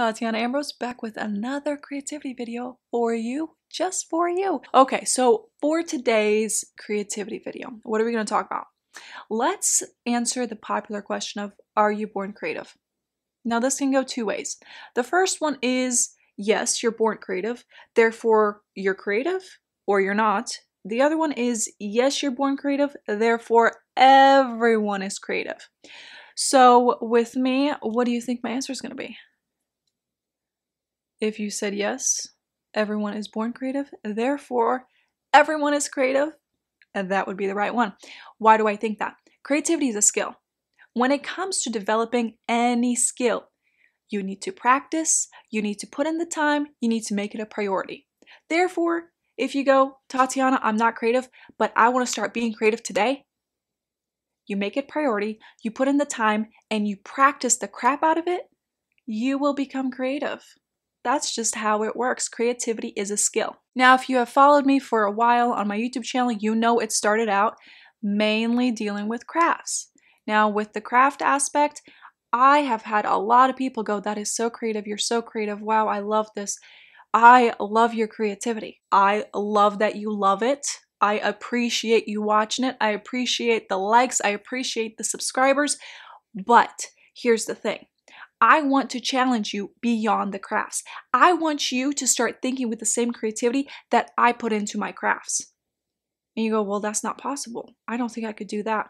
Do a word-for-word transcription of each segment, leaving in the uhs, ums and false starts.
Tatiana Ambrose back with another creativity video for you, just for you. Okay, so for today's creativity video, what are we going to talk about? Let's answer the popular question of, are you born creative? Now this can go two ways. The first one is, yes, you're born creative, therefore you're creative or you're not. The other one is, yes, you're born creative, therefore everyone is creative. So with me, what do you think my answer is going to be? If you said yes, everyone is born creative, therefore everyone is creative, and that would be the right one. Why do I think that? Creativity is a skill. When it comes to developing any skill, you need to practice, you need to put in the time, you need to make it a priority. Therefore, if you go, Tatiana, I'm not creative, but I want to start being creative today, you make it priority, you put in the time, and you practice the crap out of it, you will become creative. That's just how it works. Creativity is a skill. Now, if you have followed me for a while on my YouTube channel, you know it started out mainly dealing with crafts. Now, with the craft aspect, I have had a lot of people go, that is so creative, you're so creative, wow, I love this. I love your creativity. I love that you love it. I appreciate you watching it. I appreciate the likes. I appreciate the subscribers. But here's the thing. I want to challenge you beyond the crafts. I want you to start thinking with the same creativity that I put into my crafts. And you go, well, that's not possible. I don't think I could do that.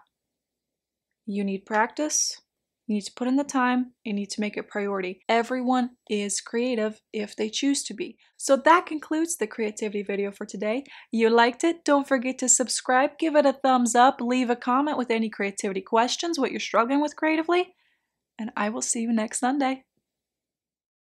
You need practice. You need to put in the time. You need to make it a priority. Everyone is creative if they choose to be. So that concludes the creativity video for today. You liked it? Don't forget to subscribe. Give it a thumbs up. Leave a comment with any creativity questions, what you're struggling with creatively. And I will see you next Sunday.